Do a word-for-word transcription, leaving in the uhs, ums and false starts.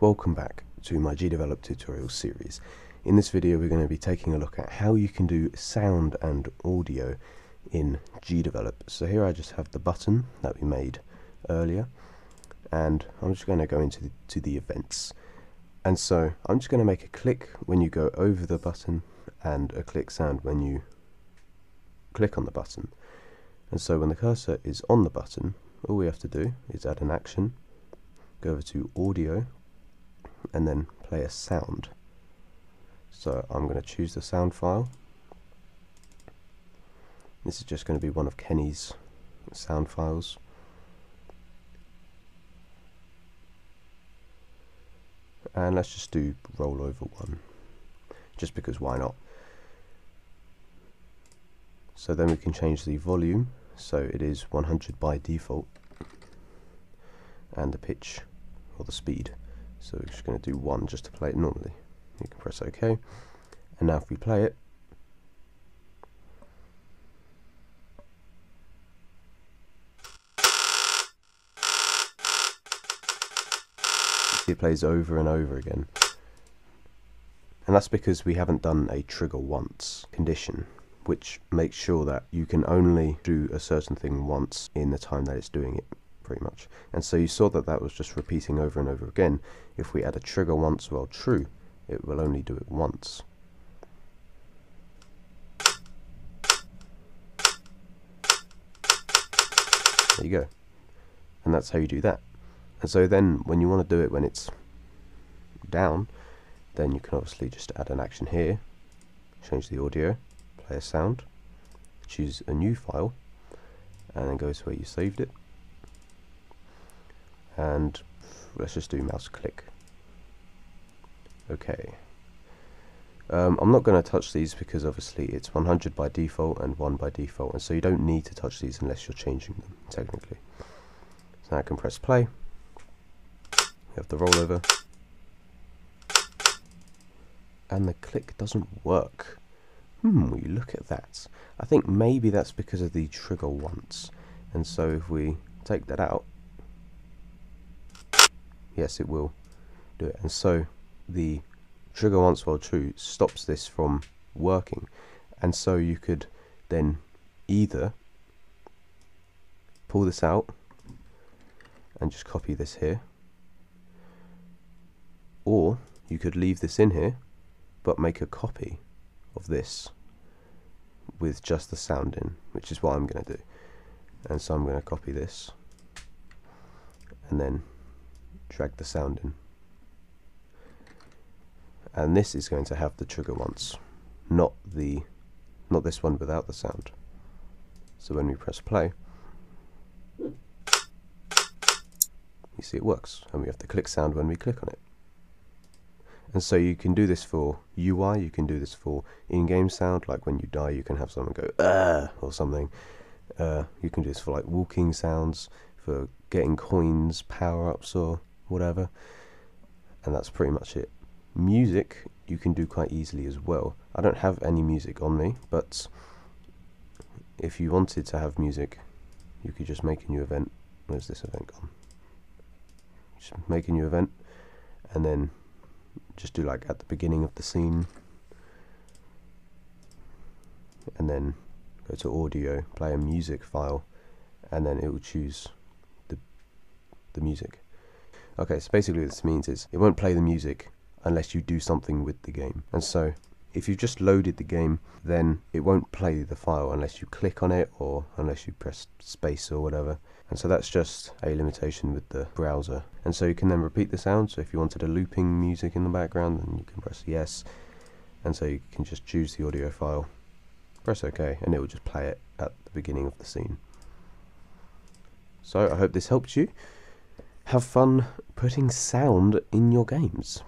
Welcome back to my GDevelop tutorial series. In this video we're going to be taking a look at how you can do sound and audio in GDevelop. So here I just have the button that we made earlier, and I'm just going to go into the, to the events. And so I'm just going to make a click when you go over the button and a click sound when you click on the button. And so when the cursor is on the button, all we have to do is add an action, go over to audio, and then play a sound. So I'm going to choose the sound file. This is just going to be one of Kenney's sound files. And let's just do rollover one, just because why not? So then we can change the volume, so it is one hundred by default, and the pitch or the speed. So we're just going to do one just to play it normally. You can press OK, and now if we play it, see it plays over and over again. And that's because we haven't done a trigger once condition, which makes sure that you can only do a certain thing once in the time that it's doing it. Pretty much. And so you saw that that was just repeating over and over again. If we add a trigger once, well, true, it will only do it once. There you go. And that's how you do that. And so then when you want to do it when it's down, then you can obviously just add an action here, change the audio, play a sound, choose a new file, and then go to where you saved it. And let's just do mouse click. Okay. Um, I'm not going to touch these because obviously it's one hundred by default and one by default, and so you don't need to touch these unless you're changing them technically. So now I can press play. We have the rollover, and the click doesn't work. Hmm. Will you look at that? I think maybe that's because of the trigger once, and so if we take that out. Yes, it will do it. And so the trigger once while true stops this from working. And so you could then either pull this out and just copy this here, or you could leave this in here but make a copy of this with just the sound in, which is what I'm going to do. And so I'm going to copy this and then drag the sound in, and this is going to have the trigger once, not the not this one without the sound. So when we press play, you see it works, and we have the click sound when we click on it. And so you can do this for U I, you can do this for in-game sound, like when you die you can have someone go ah or something. Uh, you can do this for like walking sounds, for getting coins, power-ups or whatever, and that's pretty much it. Music you can do quite easily as well. I don't have any music on me, but if you wanted to have music you could just make a new event. Where's this event gone? Just make a new event and then just do like at the beginning of the scene, and then go to audio, play a music file, and then it will choose the, the music. Okay, so basically what this means is it won't play the music unless you do something with the game. And so if you've just loaded the game, then it won't play the file unless you click on it or unless you press space or whatever. And so that's just a limitation with the browser. And so you can then repeat the sound. So if you wanted a looping music in the background, then you can press yes. And so you can just choose the audio file, press OK, and it will just play it at the beginning of the scene. So I hope this helped you. Have fun putting sound in your games.